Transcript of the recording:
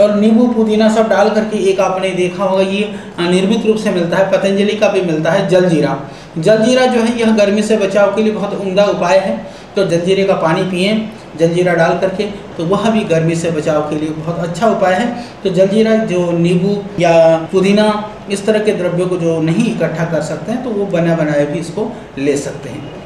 और नींबू पुदीना सब डाल करके एक आपने देखा होगा ये निर्मित रूप से मिलता है, पतंजलि का भी मिलता है जलजीरा। जलजीरा जो है यह गर्मी से बचाव के लिए बहुत उम्दा उपाय है, तो जलजीरे का पानी पिए जलजीरा डाल करके, तो वह भी गर्मी से बचाव के लिए बहुत अच्छा उपाय है। तो जलजीरा जो नींबू या पुदीना इस तरह के द्रव्यों को जो नहीं इकट्ठा कर सकते हैं तो वो बना बनाए भी इसको ले सकते हैं।